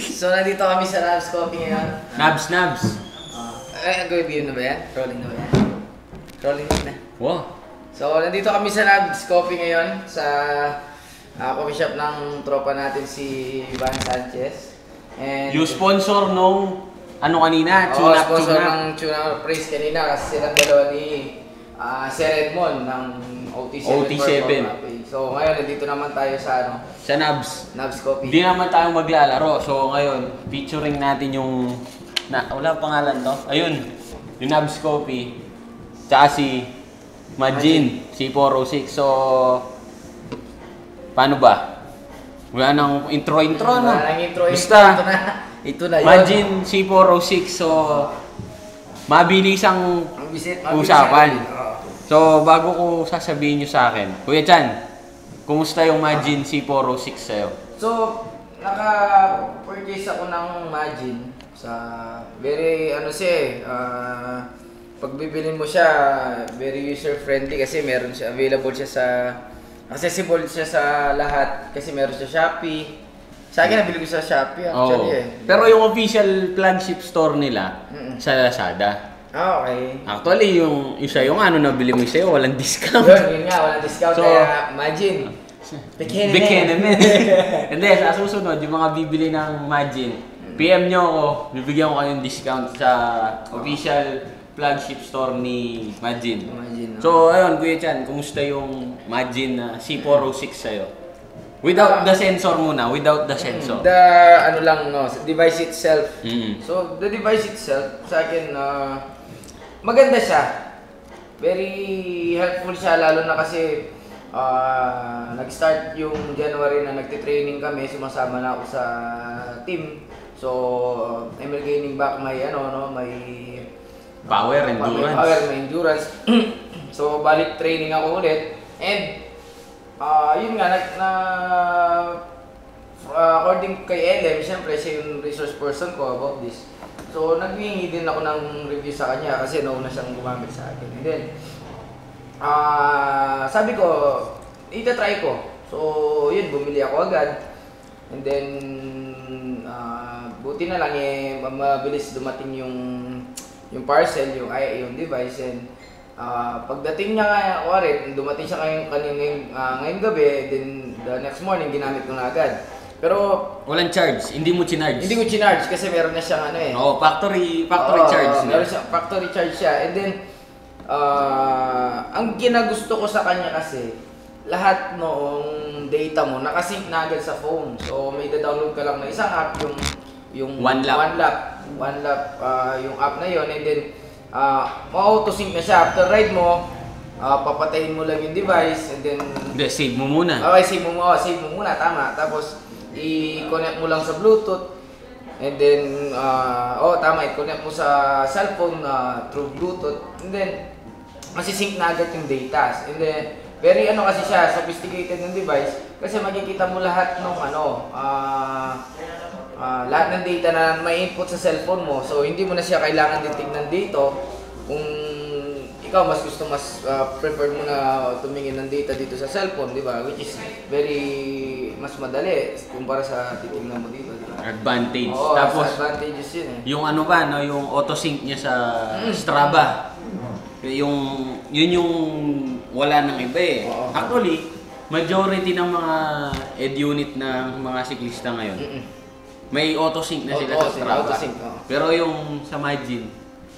So, nandito kami sa Nabs Coffee ngayon. Nabs! Gawin na ba yan? Rolling na ba yan? Rolling na. Wow! So, nandito kami sa Nabs Coffee ngayon sa coffee shop ng tropa natin si Ivan Sanchez. And you sponsor nung ano kanina? Tune-up, sponsor ng Tune-up Praise kanina kasi silang dalawa ni Sir Edmond ng OT7. So ngayon nandito naman tayo sa ano? Sa Nabs Coffee. Hindi naman tayo maglalaro. So ngayon, featuring natin yung wala pangalan to. Ayun, yung Nabs Coffee. Tsaka si Majin, C406. So paano ba? Wala nang intro no? Wala nang intro. Basta ito na Majin C406. So mabilis ang usapan. So, bago ko sasabihin nyo sa akin, Kuya Chan, kumusta yung Magene C406 sa'yo? So, naka-purchase ako ng Magene sa very, pagbibilin mo siya, very user-friendly kasi meron siya, available siya sa, accessible siya sa lahat kasi meron siya Shopee. Sa akin, nabili ko sa Shopee actually Pero yung official flagship store nila, sa Lazada. Okay. Actually, yung isa yung nabili mo sa'yo, walang discount. Yun nga, walang discount. So, kaya Magene, Bikinimen. Hindi, sa susunod, yung mga bibili ng Magene, PM nyo ako, bibigyan ko kayong discount sa official flagship store ni Magene. So, ayun, Kuya Chan, kumusta yung Magene C406 sa'yo? Without the sensor muna, without the sensor. The device itself. So, the device itself, sa akin, maganda siya. Very helpful siya, lalo na kasi nag-start yung January na nagtitraining kami, sumasama na ako sa team. So, I'm regaining back my, power, endurance. So, balik training ako ulit. And, yun nga, according kay Edem, siyempre siya yung resource person ko about this. So, naghihingi din ako ng review sa kanya kasi nauna siyang gumamit sa akin. And then, sabi ko, itatry ko. So, yun, bumili ako agad. And then, buti na lang mabilis dumating yung parcel, yung device. And, pagdating niya dumating siya ngayong gabi, then the next morning ginamit ko na agad. Pero walang charge, hindi mo chinarge. Hindi ko chinarge kasi meron na siyang factory charge. Meron siyang factory charge siya. And then ang ginagusto ko sa kanya kasi lahat noong data mo nakasync na agad sa phone. So may da-download ka lang na isang app, yung OneLap, yung app na 'yon, and then ma-auto-sync na siya. After ride mo, papatayin mo lang yung device and then save mo muna. Okay, save mo muna, tama. Tapos i-connect mo lang sa Bluetooth and then i-connect mo sa cellphone through Bluetooth and then masisync na agad yung data. And then very kasi siya, sophisticated yung device kasi makikita mo lahat ng lahat ng data na may input sa cellphone mo. So, hindi mo na siya kailangan titignan dito. Kung ikaw prefer mo na tumingin ng data dito sa cellphone, di ba? Which is very mas madali kumpara sa titignan mo dito. Diba? Advantage. Oo, tapos, advantages yun Yung yung auto-sync niya sa Strava. Yung wala ng iba Actually, majority ng mga unit ng mga siklista ngayon, may auto-sync na sila sa Strava. Pero yung sa Magene,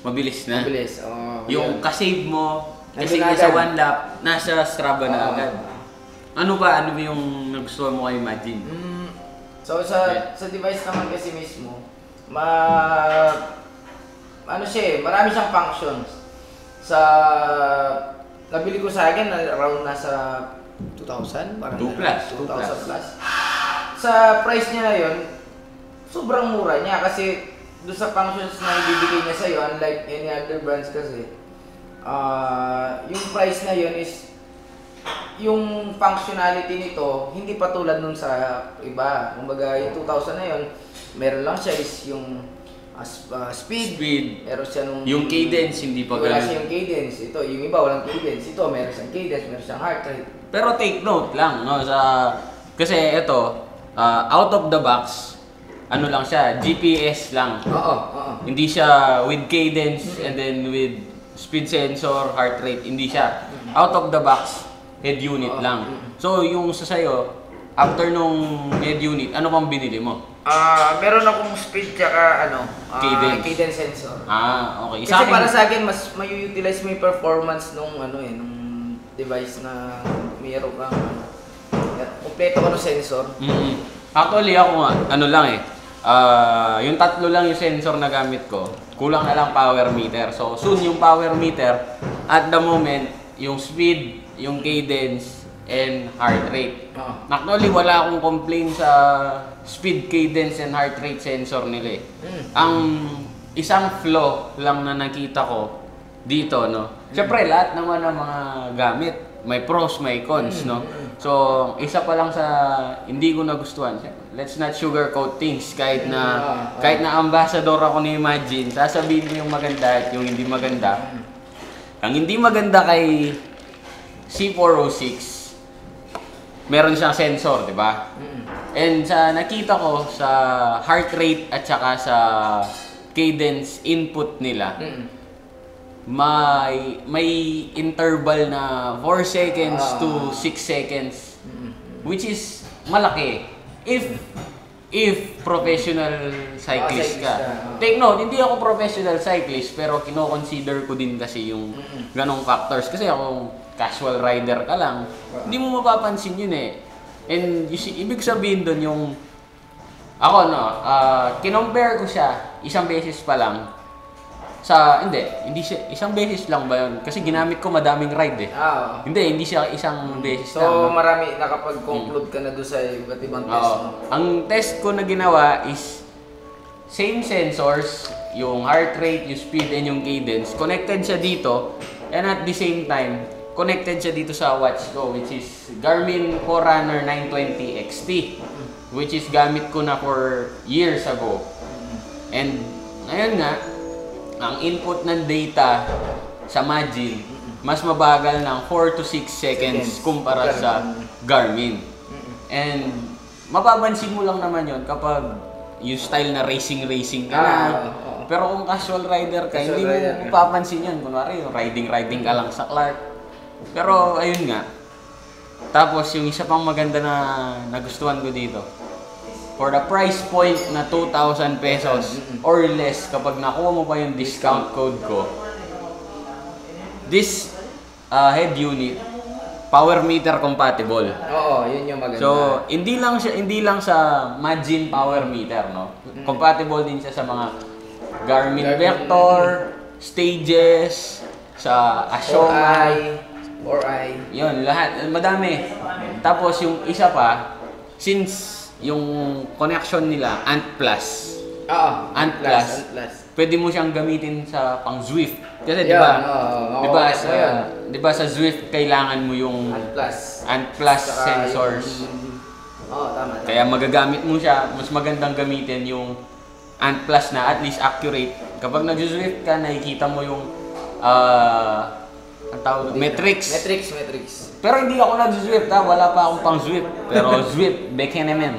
mabilis na. Mabilis, yung ka-save mo, kasi sa OneLap, nasa Strava na agad. Ano ba yung nagustuhan mo kay Magene? So sa device naman kasi mismo, marami siyang functions. Nabili ko sa akin, around nasa 2,000? 2,000 plus. Sa price niya na yun, sobrang mura niya kasi doon sa functions na ibibigay niya sa'yo, unlike any other brands kasi, yung price na yun is, yung functionality nito, hindi patulad nun sa iba. Kumbaga, yung 2,000 na yun, meron lang siya is yung speed. Meron siya yung cadence, hindi pa ganun. Wala siya yung cadence. Ito, yung iba walang cadence. Ito, meron siyang cadence, meron siyang heart rate. Pero take note lang, kasi ito, out of the box, ano lang siya, GPS lang. Oo, oo. Hindi siya with cadence and then with speed sensor, heart rate, hindi siya. Out of the box, head unit lang. So yung sa sayo, after nung head unit, ano pang binili mo? Meron akong speed tsaka ano, cadence sensor. Ah, okay. Kasi para sa akin, mas may-utilize mo yung performance nung ano eh, nung device na mayroon kang kompleto ka ng sensor. Actually ako nga, ano lang eh, yung tatlo lang yung sensor na gamit ko, kulang na lang power meter. So soon yung power meter, at the moment, yung speed, yung cadence, and heart rate. Actually wala akong complain sa speed, cadence, and heart rate sensor nila eh. Ang isang flaw lang na nakita ko dito, no? Siyempre, lahat naman ng mga gamit, may pros, may cons, no? So, isa pa lang sa hindi ko nagustuhan, let's not sugarcoat things. Kahit na ambassador ako ni Majin, sasabihin niyo yung maganda at yung hindi maganda. Ang hindi maganda kay C406, meron siyang sensor, di ba? And sa nakita ko, sa heart rate at saka sa cadence input nila, may interval na 4 seconds to 6 seconds, which is malaki if professional cyclist ka. Take note, hindi ako professional cyclist pero kino-consider ko din kasi yung ganong factors. Kasi ako casual rider ka lang, hindi mo mapapansin yun eh. And you see, ibig sabihin doon yung ako no, kinompare ko siya isang beses pa lang. Hindi siya, isang beses lang ba yun? Kasi ginamit ko madaming ride eh. Hindi siya isang beses lang. So marami, nakapag-conclude ka na doon sa iba't ibang test mo. Ang test ko na ginawa is same sensors, yung heart rate, yung speed, and yung cadence. Connected siya dito, and at the same time, connected siya dito sa watch ko, which is Garmin Forerunner 920 XT, which is gamit ko na for years ago. And, ayun nga, ang input ng data sa Magin, mas mabagal ng 4 to 6 seconds kumpara sa Garmin. And mapapansin mo lang naman yon kapag yung style na racing ka na. Pero kung casual rider ka, hindi mo mapapansin yun. Kunwari, riding ka lang sa Clark. Pero ayun nga. Tapos yung isa pang maganda na nagustuhan ko dito, for the price point na 2,000 pesos or less, kapag nakuha mo pa yung discount code ko, this head unit, power meter compatible. Oo, yun yung maganda. So, hindi lang sa Magin power meter, no? Compatible din siya sa mga Garmin Vector, Stages, sa Asomai 4i. Yun, lahat. Madami. Tapos yung isa pa, since yung connection nila, Ant+. Pwede mo siyang gamitin sa pang Zwift. Kasi di ba sa Zwift kailangan mo yung Ant+ sensors. Tama. Kaya magagamit mo siya, mas magandang gamitin yung Ant+ na at least accurate. Kapag nag-Zwift ka, nakikita mo yung Metrix. Pero hindi ako nag-Zwift ha, wala pa akong pang Zwift. Pero Zwift, beke naman.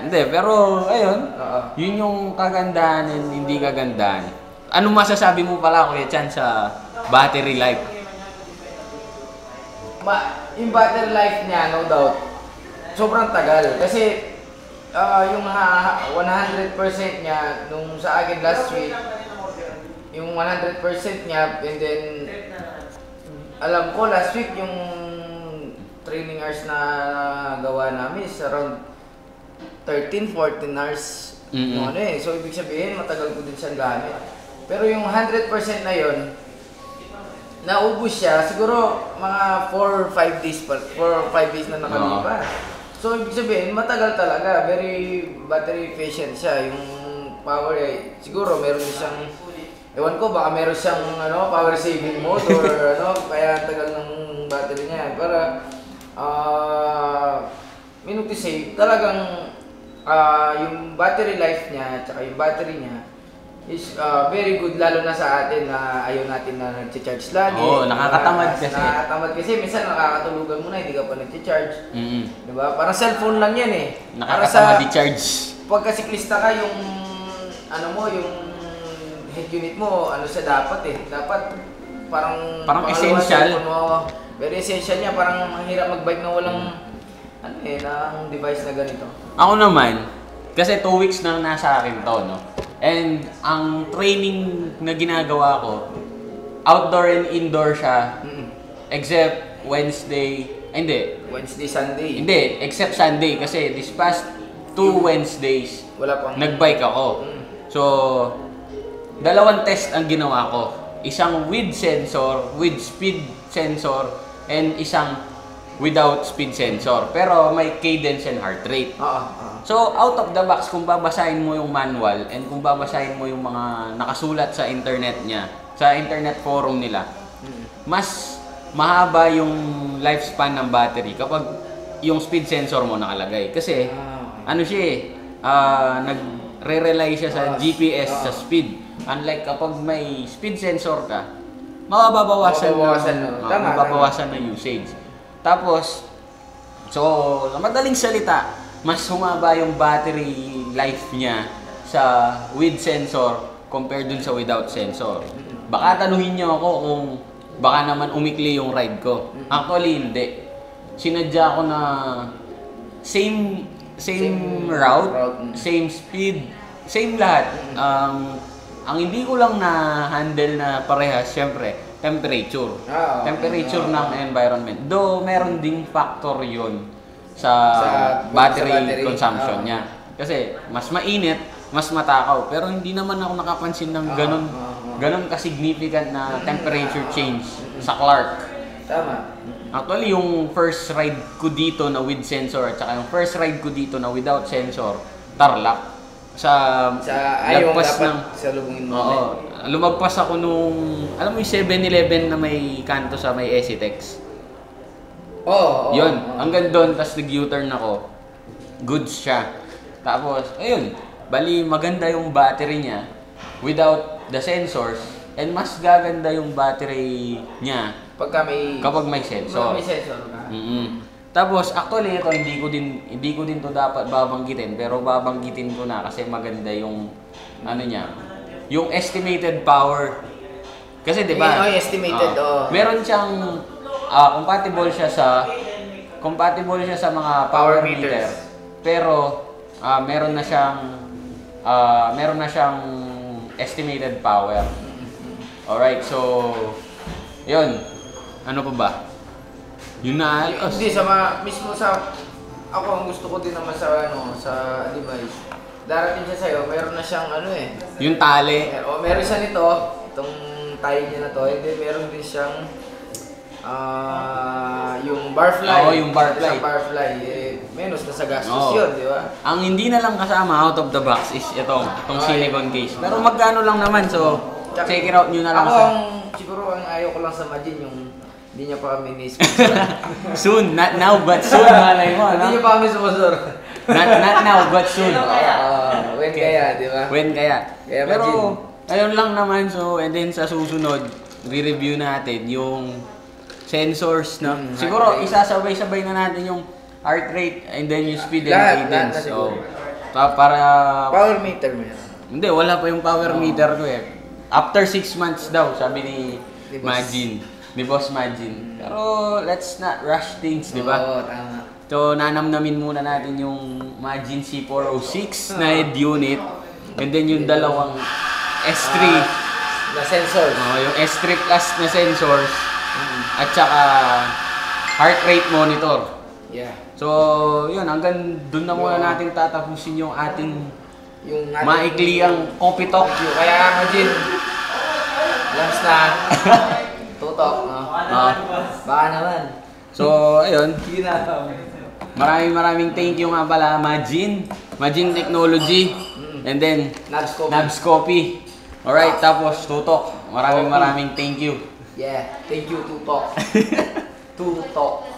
Hindi, pero ayun, yun yung kagandahan at hindi kagandahan. Anong masasabi mo pala, Kuya Chan, sa battery life? Yung battery life niya, no doubt, sobrang tagal. Kasi yung 100% niya, nung sa akin last week, yung 100% niya, and then alam ko last week yung training hours na gawa namin is around 13-14 hours. So ibig sabihin matagal ko din siyang gamit. Pero yung 100% na yun, naubos siya siguro mga 4-5 days pa, 4-5 days na nakalipas. So ibig sabihin matagal talaga, very battery efficient siya. Yung power ay siguro meron siyang, ewan ko, baka meron siyang power saving mode or kaya tagal ng battery niya. Para minute save, talagang yung battery life niya at yung battery niya is very good, lalo na sa atin na ayaw natin na nag-charge lagi. Nakakatamad kasi. Minsan nakakatulugan mo na, hindi ka pa nag-charge. Diba? Parang cellphone lang yan eh. Nakakatamad i-charge. pagkasiklista ka, yung ano mo, yung head unit mo, ano siya dapat eh. Dapat parang essential. Very essential niya, parang mahirap mag-bike na walang ano eh, ng device na ganito. Ako naman, kasi 2 weeks na nasa akin to, no? And ang training na ginagawa ko, outdoor and indoor siya. Except Wednesday, ay, hindi. Wednesday, Sunday. Hindi, except Sunday kasi this past 2 Wednesdays, nagbike ako. So, dalawang test ang ginawa ko. Isang with sensor, with speed sensor, and isang without speed sensor. Pero may cadence and heart rate. So, out of the box, kung babasahin mo yung manual and kung babasahin mo yung mga nakasulat sa internet niya, sa internet forum nila, mas mahaba yung lifespan ng battery kapag yung speed sensor mo nakalagay. Kasi, ano siya eh, nagre-rely siya sa GPS, sa speed. Unlike kapag may speed sensor ka, mababawasan na usage. Tapos, so, madaling salita, mas humaba yung battery life niya sa with sensor compared dun sa without sensor. Baka tanuhin niyo ako kung baka naman umikli yung ride ko. Actually, hindi. Sinadya ko na same route, same speed, same lahat. Ang hindi ko lang na-handle na parehas, syempre, temperature. Temperature ng environment. Though, meron ding factor yun sa battery consumption niya. Kasi, mas mainit, mas matakaw. Pero hindi naman ako nakapansin ng ganun ka-significant na temperature change sa Clark. Tama. Actually, yung first ride ko dito na with sensor at saka yung first ride ko dito na without sensor, tarlak. Sa ayaw dapat ng, salubungin mo. Oo, lumagpas ako nung, alam mo yung 7-Eleven na may kanto sa may Esitex. Oo. Yun, hanggang doon, tapos nag-U-turn ako. Goods siya. Tapos, ayun, bali maganda yung battery niya without the sensors and mas gaganda yung battery niya kapag may sensor. Tapos actually ito hindi ko din to dapat babanggitin pero babanggitin ko na kasi maganda yung ano niya, yung estimated power. Kasi 'di ba? Estimated. Meron siyang compatible siya sa mga power meter. Pero meron na siyang estimated power. Alright, so 'yun. Ano pa ba? Yun na hindi sa mismo sa ako ang gusto ko din naman sa ano sa device. Darating siya sa iyo, meron na siyang ano eh. Yung tali. Meron siya nito, itong tie niya na to. Hindi, meron din siyang yung barfly. Oo, yung barfly. Sa barfly eh menos na sa gastos yun, di ba? Ang hindi na lang kasama out of the box is itong silicone case. Pero magkano lang naman, so check it out niyo na lang ako, siguro ang ayaw ko lang sa Majin yung hindi niya pa kami ni-sponsor. Soon, not now but soon. Malay mo, hindi niya pa kami sponsor. Not now but soon. When kaya, di ba? When kaya. Pero, ayun lang naman. So, and then sa susunod, re-review natin yung sensors na. Siguro, isasabay-sabay na natin yung heart rate and then yung speed and cadence. So, para... Power meter meron. Hindi, wala pa yung power meter ko eh. After 6 months daw, sabi ni Majin. Di boss Majin. Pero let's not rush things, di ba? Oo, tama. So, nanamnamin muna natin yung Majin C406 na head unit. And then yung dalawang S3 na sensors. Yung S3 plus na sensors. At saka heart rate monitor. Yeah. So, yun. Hanggang dun na muna natin tatapusin yung ating maikli ang coffee talk. Kaya Majin, last na. Tutok, baka naman. So, ayun. Maraming thank you nga pala, Magene Technology, and then Nabs Coffee. Alright, tapos Tutok. Maraming thank you. Yeah, thank you Tutok. Tutok.